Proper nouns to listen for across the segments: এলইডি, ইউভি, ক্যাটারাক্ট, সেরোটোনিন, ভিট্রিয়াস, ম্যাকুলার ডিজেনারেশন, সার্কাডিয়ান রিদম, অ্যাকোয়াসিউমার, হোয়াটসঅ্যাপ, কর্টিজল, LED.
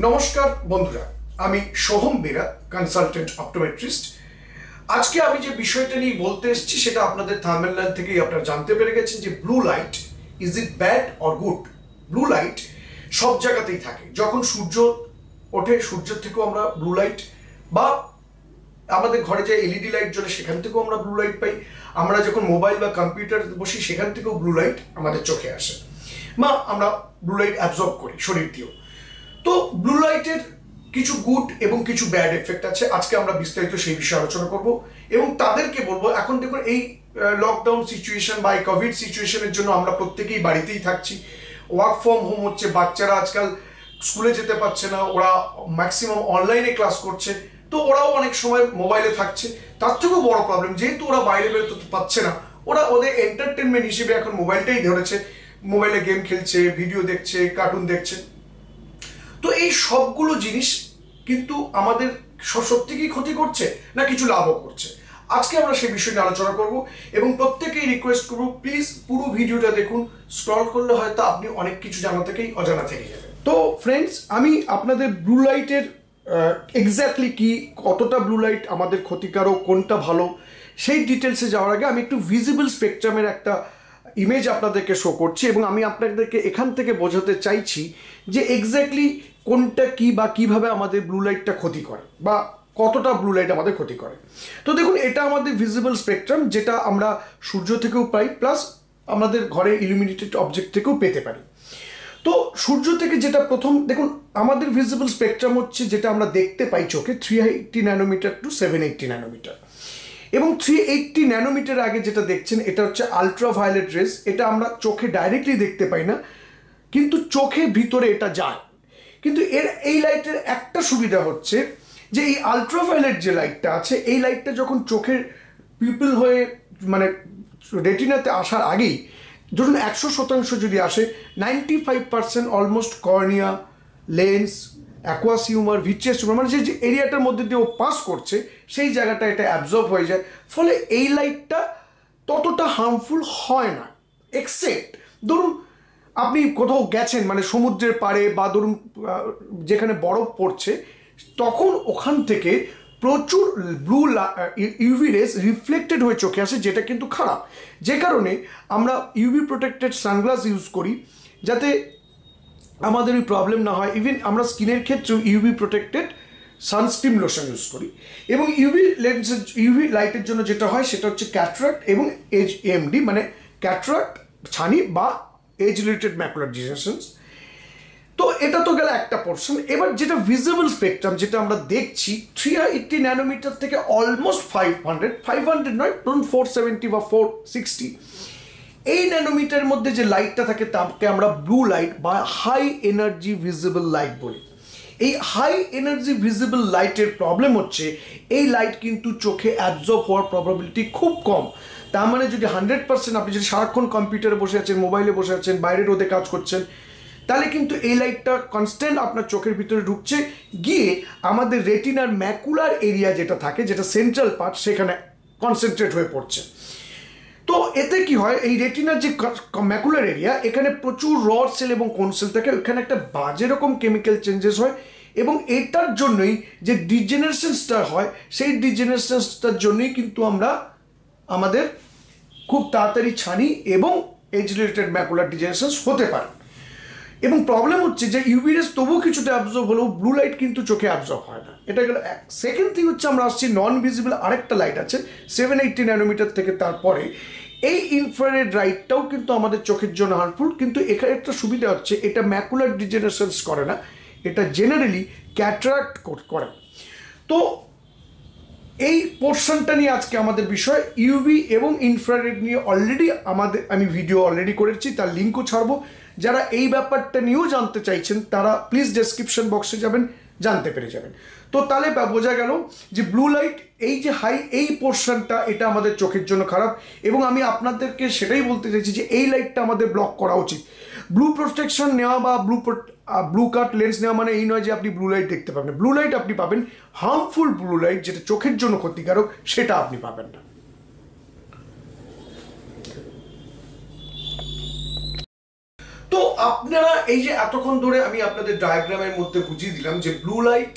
नमस्कार बंधुरा आमी सोहम बेरा कन्सालटेंट ऑप्टोमेट्रिस्ट। आज के आमी जे विषयटा निये बोलते एसेछि सेटा आपनादेर थाम्बनेल लाइन थेकेई आपनारा जानते पेरे गेछेन जे blue light is it bad or good. Blue light सब जायगातेई थाके, जखन सूर्य ओठे सूर्येर थेकेओ आमरा ब्लू लाइट बा आमादेर घरे जे एलईडी लाइट जले सेखान थेकेओ आमरा ब्लू लाइट पाई। आमरा जखन मोबाइल बा कम्पिउटारे बसि सेखान थेकेओ ब्लू लाइट आमादेर चोखे आसे बा आमरा ब्लू लाइट अब्सर्ब करी शरीर दिये। तो ब्लू लाइटेर किछु गुड एवं किछु बैड इफेक्ट आछे, आजके आमरा विस्तारित सेई विषये आलोचना करब एवं तादेरके बोलबो। एखन देखुन एई लकडाउन सिचुएशन बा कोविड सिचुएशनेर जोन्नो आमरा प्रत्येकेई बाड़ितेई थाकछि, वार्क फ्रम होम होच्छे, बाच्चारा आजकल स्कूले जेते पारछे ना, ओरा मैक्सिमाम अनलाइने क्लास करछे, तो ओराओ अनेक समय मोबाइले थाकछे। तार थेकेओ बड़ो प्रब्लेम जेहेतु ओरा बाइरे बेरोते पारछे ना, ओरा ओदेर एंटारटेनमेंट हिसेबे एखन मोबाइलटाई धरेछे, मोबाइले गेम खेलछे, भिडियो देखछे, कार्टुन देखछे। तो ये सबगुलो जिनिस किन्तु आमादेर सत्यि की क्षति करछे ना किछु लाभो करछे। आज के आमरा सेई विषय निये आलोचना करब एवं प्रत्येकेई रिक्वेस्ट करब प्लिज पुरो भिडियोटा देखुन, स्क्रल करले हयतो आपनि अनेक किछु जाना थेकेई अजाना थेके जाबेन। तो फ्रेंड्स आमि आपनादेर ब्लू लाइटेर एक्ज्याक्टलि कि कतटा ब्लू लाइट आमादेर क्षतिकारक कोनटा भालो सेई डिटेल्से जाओयार आगे आमि एकटु भिजिबल स्पेक्ट्रामेर एकटा इमेज आपनादेरके शो करछि एबं आमि आपनादेरके एखान थेके बोझाते चाइछि जे एक्ज्याक्टलि कोनटा कि बा किभाबे आमादेर ब्लू लाइटटा क्षति करे बा कतटा ब्लू लाइट आमादेर क्षति करे। तो देखुन एटा आमादेर भिजिबल स्पेक्ट्राम जेटा आमरा सूर्य थेकेओ पाई प्लस आमादेर घरे इल्युमिनेटेड अबजेक्ट थेकेओ पेते पारी। तो सूर्य थेके जेटा प्रथम देखुन आमादेर भिजिबल स्पेक्ट्राम होच्छे जेटा आमरा देखते पाई चोखे 380 नैनोमीटर टू 780 नैनोमीटर এবং 380 ন্যানোমিটার আগে যেটা দেখছেন এটা হচ্ছে আল্ট্রাভায়োলেট রেজ। এটা আমরা চোখে ডাইরেক্টলি দেখতে পাই না কিন্তু চোখের ভিতরে এটা যায়। কিন্তু এর এই লাইটের একটা সুবিধা হচ্ছে যে এই আল্ট্রাভায়োলেট যে লাইটটা আছে এই লাইটটা যখন চোখের পিপল হয়ে মানে রেটিনাতে আসার আগেই ধরুন 100% যদি আসে 95% almost cornea, lens, অ্যাকোয়াসিউমার, ভিট্রিয়াস মানে যে এরিয়াটার মধ্যে দিয়ে ও পাস করছে সেই জায়গাটা এটা অ্যাবজর্ব হয়ে যায়। ফলে এই লাইটটা ততটা হার্মফুল হয় না। এক্সেপ্ট ধরুন আপনি কোথাও গেছেন মানে সমুদ্রের পাড়ে বা ধরুন যেখানে বরফ পড়ছে তখন ওখান থেকে প্রচুর ব্লু ইউভি রেস রিফ্লেক্টেড হয়ে চোখে আসে যেটা কিন্তু খারাপ। যে কারণে আমরা ইউভি প্রোটেক্টেড সানগ্লাস ইউজ করি যাতে আমাদের এই প্রবলেম না হয়। ইভেন আমরা স্কিনের ক্ষেত্রে ইউভি protected sunscreen lotion use করি এবং ইউভি লেন্স ইউভি লাইটের জন্য যেটা হয় সেটা হচ্ছে ক্যাটারাক্ট এবং এজ এমডি মানে ক্যাটারাক্ট, ছানি বা এজ রিলেটেড ম্যাকুলার ডিজেনারেশনস। তো এটা তো গেল একটা পোর্শন। এবার যেটা ভিজিবল স্পেকট্রাম যেটা আমরা দেখছি 380 ন্যানোমিটার থেকে অলমোস্ট 500 নয় ধরুন 470 বা 460 এই ন্যানোমিটারের মধ্যে যে লাইটটা থাকে তাকে আমরা ব্লু লাইট বা হাই এনার্জি ভিজিবল লাইট বলি। এই হাই এনার্জি ভিজিবল লাইটের প্রবলেম হচ্ছে এই লাইট কিন্তু চোখে অ্যাবজর্ব হওয়ার প্রবাবিলিটি খুব কম। তার মানে যদি 100% আপনি যদি সারাক্ষণ কম্পিউটারে বসে আছেন, মোবাইলে বসে আছেন, বাইরে রোদে কাজ করছেন তাহলে কিন্তু এই লাইটটা কনস্ট্যান্ট আপনার চোখের ভিতরে ঢুকছে গিয়ে আমাদের রেটিনার ম্যাকুলার এরিয়া যেটা থাকে যেটা সেন্ট্রাল পার্ট সেখানে কনসেন্ট্রেট হয়ে পড়ছে। তো এতে কি হয় এই রেটিনার যে ম্যাকুলার এরিয়া এখানে প্রচুর রড সেল এবং কোন সেল থাকে ওখানে একটা বাজে রকম কেমিক্যাল চেঞ্জেস হয় এবং এটার জন্যই যে ডিজেনারেশনসটা হয় সেই ডিজেনারেশনসটার জন্যই কিন্তু আমরা আমাদের খুব তাড়াতাড়ি ছানি এবং এজ রিলেটেড ম্যাকুলার ডিজেনারেশনস হতে পারে। এবং প্রবলেম হচ্ছে যে ইউভি রেস তবুও কিছুটা অ্যাবজর্ব হলেও ব্লু লাইট কিন্তু চোখে অ্যাবজর্ব হয় না। এটা গেল এক। সেকেন্ড থিং হচ্ছে আমরা আসছি নন ভিজিবল আরেকটা লাইট আছে 780 ন্যানোমিটার থেকে তারপরে এই ইনফ্রারেড লাইটটাও কিন্তু আমাদের চোখের জন্য হার্মফুল কিন্তু এখানে একটা সুবিধা হচ্ছে এটা ম্যাকুলার ডিজেনারেশনস করে না, এটা জেনারেলি ক্যাটারাক্ট করে। তো এই পোর্শনটা নিয়ে আজকে আমাদের বিষয় ইউভি এবং ইনফ্রারেড নিয়ে অলরেডি আমাদের আমি ভিডিও অলরেডি করেছি তার লিঙ্কও ছাড়বো। যারা এই ব্যাপারটা নিয়েও জানতে চাইছেন তারা প্লিজ ডেসক্রিপশন বক্সে যাবেন, জানতে পেরে যাবেন। তো তাহলে বোঝা গেল যে ব্লু লাইট এই যে হাই এই পোর্শনটা এটা আমাদের চোখের জন্য খারাপ এবং আমি আপনাদেরকে সেটাই বলতে চাইছি যে এই লাইটটা আমাদের ব্লক করা উচিত। ব্লু প্রোটেকশন নেওয়া বা ব্লু কাট লেন্স নেওয়া মানে এই নয় যে আপনি ব্লু লাইট দেখতে পাবেন। ব্লু লাইট আপনি পাবেন, হার্মফুল ব্লু লাইট যেটা চোখের জন্য ক্ষতিকারক সেটা আপনি পাবেন না। তো तो আপনারা এই যে এতক্ষণ ধরে আমি আপনাদের ডায়াগ্রামের মধ্যে বুঝিয়ে দিলাম যে blue light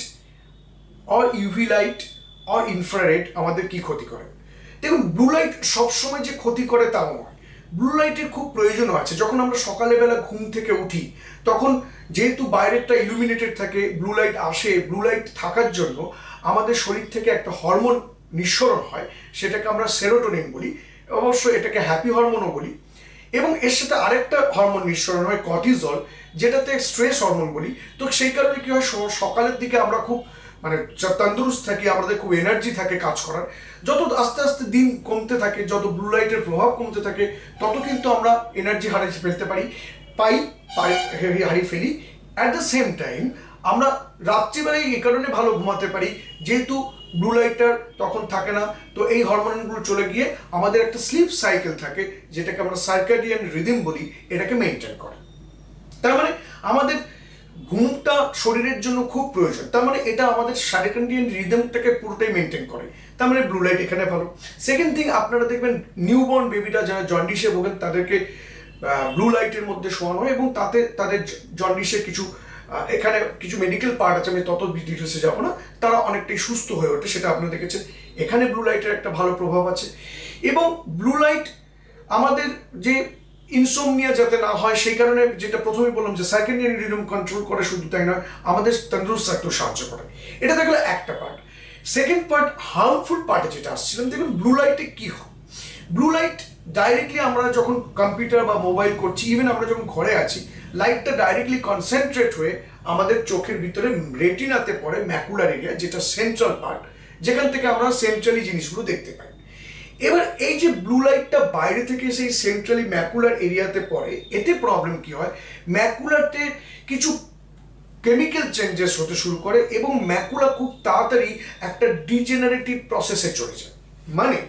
or ইউভি light or infrared আমাদের কি ক্ষতি করে। দেখুন ব্লু লাইট সব সময় যে ক্ষতি করে তাও নয়, ব্লু লাইটের খুব প্রয়োজনও আছে। যখন আমরা সকালবেলা ঘুম থেকে উঠি তখন যেহেতু বাইরেরটা ইলুমিনেটেড থাকে, ব্লু লাইট আসে, ব্লু লাইট থাকার জন্য আমাদের শরীর থেকে একটা হরমোন নিঃসরণ হয়, সেটাকে আমরা সেরোটোনিন বলি, অবশ্য এটাকে হ্যাপি হরমোনও বলি। এবং এর সাথে আরেকটা হরমোন নিঃসরণ হয় কর্টিজল, যেটাতে স্ট্রেস হরমোন বলি। তো সেই কারণে কী হয়, সকালের দিকে আমরা খুব মানে তন্দুরুস্ত থাকি, আমাদের খুব এনার্জি থাকে কাজ করার। যত আস্তে আস্তে দিন কমতে থাকে, যত ব্লু লাইটের প্রভাব কমতে থাকে, তত কিন্তু আমরা এনার্জি হারিয়ে ফেলতে হারিয়ে ফেলি। অ্যাট দ্য সেম টাইম আমরা রাত্রিবেলায় এই কারণে ভালো ঘুমাতে পারি যেহেতু ব্লু লাইটটার তখন থাকে না। তো এই হরমোনগুলো চলে গিয়ে আমাদের একটা স্লিপ সাইকেল থাকে, যেটাকে আমরা সার্কাডিয়ান রিদিম বলি, এটাকে মেনটেন করে। তার মানে আমাদের ঘুমটা শরীরের জন্য খুব প্রয়োজন, তার মানে এটা আমাদের সার্কাডিয়ান রিদমটাকে পুরোটাই মেনটেন করে, তার মানে ব্লু লাইট এখানে ভালো। সেকেন্ড থিং, আপনারা দেখবেন নিউবর্ন বেবিটা যারা জন্ডিসে ভোগেন তাদেরকে ব্লু লাইটের মধ্যে শোয়ানো হয় এবং তাতে তাদের জন্ডিসের কিছু এখানে কিছু মেডিকেল পার্ট আছে, আমি তত ডিটেলসে যাব না, তারা অনেকটাই সুস্থ হয়ে ওঠে, সেটা আপনারা দেখেছেন। এখানে ব্লু লাইটের একটা ভালো প্রভাব আছে। এবং ব্লু লাইট আমাদের যে ইনসোমনিয়া যাতে না হয় সেই কারণে যেটা প্রথমে বললাম যে সার্কাডিয়ান রিদম কন্ট্রোল করে, শুধু তাই নয় আমাদের তন্দুরুস্ত থাকতেও সাহায্য করে। এটা থাকলে একটা পার্ট। সেকেন্ড পার্ট হার্মফুল পার্টে যেটা আসছিলাম, দেখুন ব্লু লাইটে কী হয়। ব্লু লাইট ডাইরেক্টলি আমরা যখন কম্পিউটার বা মোবাইল করছি, ইভেন আমরা যখন ঘরে আছি, লাইটটা ডাইরেক্টলি কনসেন্ট্রেট হয়ে আমাদের চোখের ভিতরে রেটিনাতে পড়ে, ম্যাকুলার এরিয়া যেটা সেন্ট্রাল পার্ট, যেখান থেকে আমরা সেন্ট্রালি জিনিসগুলো দেখতে পাই। এবার এই যে ব্লু লাইটটা বাইরে থেকে সেই সেন্ট্রালি ম্যাকুলার এরিয়াতে পড়ে, এতে প্রবলেম কি হয়, ম্যাকুলাতে কিছু কেমিক্যাল চেঞ্জেস হতে শুরু করে এবং ম্যাকুলা খুব তাড়াতাড়ি একটা ডিজেনারেটিভ প্রসেসে চলে যায়। মানে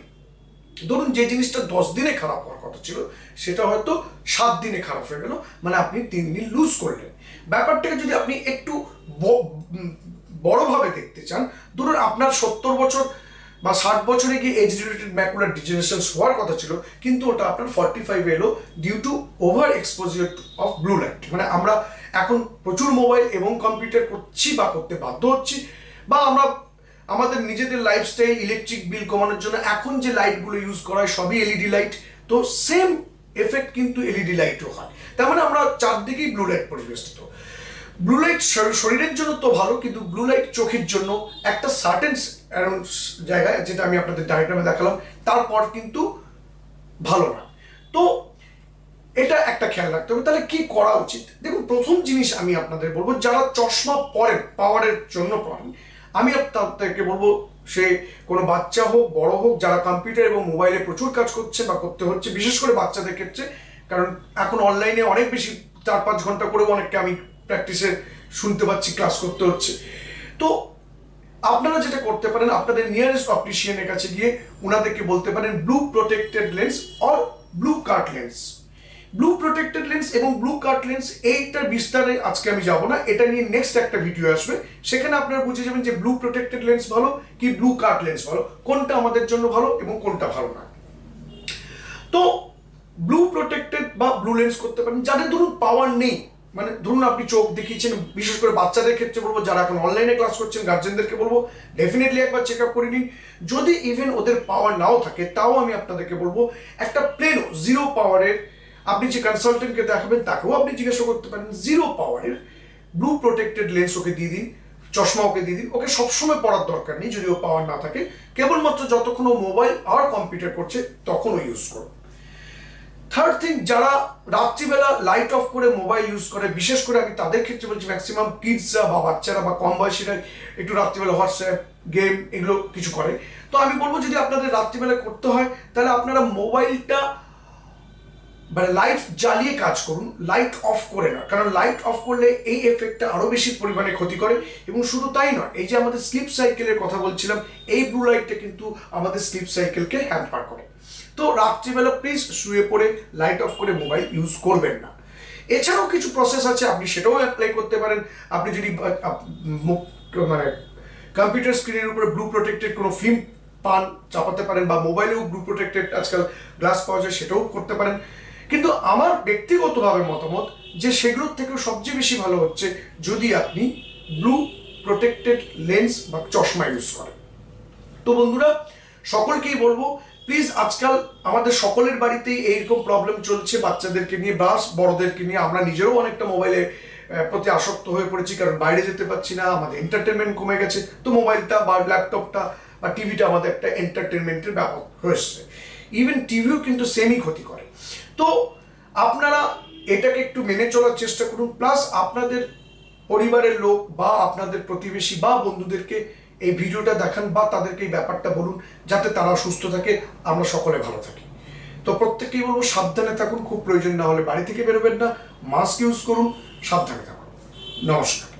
ধরুন যে জিনিসটা 10 দিনে খারাপ হওয়ার কথা ছিল সেটা হয়তো 7 দিনে খারাপ হয়ে গেল, মানে আপনি 3 দিন লুজ করলেন। ব্যাপারটাকে যদি আপনি একটু বড়োভাবে দেখতে চান, ধরুন আপনার 70 বছর বা 60 বছরে গিয়ে এজ রিলেটেড ম্যাকুলার ডিজেনারেশন হওয়ার কথা ছিল, কিন্তু ওটা আপনার 45 এলো due to over exposure of blue light. মানে আমরা এখন প্রচুর মোবাইল এবং কম্পিউটার করছি বা করতে বাধ্য হচ্ছি, বা আমরা আমাদের নিজেদের লাইফস্টাইল ইলেকট্রিক বিল কমানোর জন্য এখন যে লাইটগুলো ইউজ করা হয় সবই এলইডি লাইট। তো সেম এফেক্ট কিন্তু এলইডি লাইটও হয়, তার মানে আমরা চারদিকেই ব্লু লাইট পরিবেষ্টিত। ব্লু লাইট শরীরের জন্য তো ভালো, কিন্তু ব্লু লাইট চোখের জন্য একটা সার্টেন অ্যারাউন্ড জায়গায়, যেটা আমি আপনাদের ডায়াগ্রামে দেখালাম, তারপর কিন্তু ভালো না। তো এটা একটা খেয়াল রাখতে হবে। তাহলে কি করা উচিত? দেখুন প্রথম জিনিস আমি আপনাদের বলবো, যারা চশমা পরেন পাওয়ারের জন্য পরেন, আমি আপনাদেরকে বলবো সে কোনো বাচ্চা হোক বড় হোক, যারা কম্পিউটার এবং মোবাইলে প্রচুর কাজ করছে বা করতে হচ্ছে, বিশেষ করে বাচ্চাদের ক্ষেত্রে, কারণ এখন অনলাইনে অনেক বেশি 4-5 ঘন্টা করে অনেককে আমি প্র্যাকটিসে শুনতে পাচ্ছি ক্লাস করতে হচ্ছে। তো আপনারা যেটা করতে পারেন, আপনাদের নিয়ারেস্ট অপটিশিয়ানের কাছে গিয়ে ওনাদেরকে বলতে পারেন blue protected lens or blue cut lens. Blue protected lens এবং ব্লু কাট লেন্স এইটার বিস্তারে আজকে আমি যাব না, এটা নিয়ে নেক্সট একটা ভিডিও আসবে, সেখানে আপনারা বুঝে যাবেন যে ব্লু প্রোটেক্টেড লেন্স ভালো কি ব্লু কাট লেন্স ভালো, কোনটা আমাদের জন্য ভালো এবং কোনটা ভালো না। তো ব্লু প্রোটেক্টেড বা ব্লু লেন্স করতে পারেন যাদের ধরুন পাওয়ার নেই, মানে ধরুন আপনি চোখ দেখিয়েছেন, বিশেষ করে বাচ্চাদের ক্ষেত্রে বলবো, যারা এখন অনলাইনে ক্লাস করছেন গার্জেনদেরকে বলবো ডেফিনেটলি একবার চেক আপ করে নিন। যদি ইভেন ওদের পাওয়ার নাও থাকে, তাও আমি আপনাদেরকে বলবো একটা প্লেন জিরো পাওয়ারের, আপনি যে কনসালটেন্টকে দেখাবেন তাকেও আপনি জিজ্ঞাসা করতে পারেন, জিরো পাওয়ারের ব্লু প্রোটেক্টেড লেন্স ওকে দিয়ে দিন, চশমা ওকে দিয়ে দিন। ওকে সবসময় পড়ার দরকার নেই যদিও পাওয়ার না থাকে, কেবলমাত্র যতক্ষণ মোবাইল আর কম্পিউটার করছে তখনও ইউজ করুন। থার্ড থিং, যারা রাত্রিবেলা লাইট অফ করে মোবাইল ইউজ করে, বিশেষ করে আমি তাদের ক্ষেত্রে বলছি ম্যাক্সিমাম কিডসরা বা বাচ্চারা বা কম বয়সীরা একটু রাত্রিবেলা হোয়াটসঅ্যাপ গেম এগুলো কিছু করে, তো আমি বলবো যদি আপনাদের রাত্রিবেলা করতে হয় তাহলে আপনারা মোবাইলটা মানে লাইট জ্বালিয়ে কাজ করুন, লাইট অফ করে না, কারণ লাইট অফ করলে এই এফেক্টটা আরও বেশি পরিমাণে ক্ষতি করে। এবং শুধু তাই নয়, এই যে আমাদের স্লিপ সাইকেলের কথা বলছিলাম, এই ব্লু লাইটটা কিন্তু আমাদের স্লিপ সাইকেলকে হ্যাম্পার করে। তো রাত্রিবেলা প্লিজ শুয়ে পড়ে লাইট অফ করে মোবাইল ইউজ করবেন না। এছাড়াও কিছু প্রসেস আছে, আপনি সেটাও অ্যাপ্লাই করতে পারেন। আপনি যদি মানে কম্পিউটার স্ক্রিনের উপরে ব্লু প্রোটেক্টেড কোনো ফিল্ম পান চাপাতে পারেন, বা মোবাইলেও ব্লু প্রোটেক্টেড আজকাল গ্লাস পাওয়া যায় সেটাও করতে পারেন। কিন্তু আমার ব্যক্তিগতভাবে মতামত जे सेगुलोर थेके सबचेये बेशी भालो होच्छे जोदि आपनि ब्लू प्रोटेक्टेड लेंस बा चश्मा यूज करें। तो बंधुरा सकलकेई बोलबो प्लिज आजकल आमादेर सकलेर बाड़ीतेई एइरकम प्रॉब्लेम चलछे बाच्चादेरके निये बास बड़ोदेरके निये आमरा निजेओ अनेकटा मोबाइले प्रति आसक्त हो पड़े कारण बाहरे जेते पारछि ना आमादेर एंटारटेनमेंट कमे गेछे। तो मोबाइलटा बा लैपटपटा बा टीवीटा आमादेर एकटा एंटारटेनमेंटेर ब्यापार होयेछे। इवन टीवीओ किन्तु सेमई क्षति करे। तो आपनारा एटाके एकटु मेने चलार चेष्टा करुन प्लस आपनादेर परिवारेर लोक बा आपनादेर प्रतिबेशी बा बंधुदेरके এই ভিডিওটা দেখান বা তাদেরকে এই ব্যাপারটা বলুন যাতে তারা সুস্থ থাকে আমরা সকলে ভালো থাকি। তো প্রত্যেককেই বলবো সাবধানে থাকুন, খুব প্রয়োজন না হলে বাড়ি থেকে বের হবেন না, মাস্ক ইউজ করুন, সাবধানে থাকুন। নমস্কার।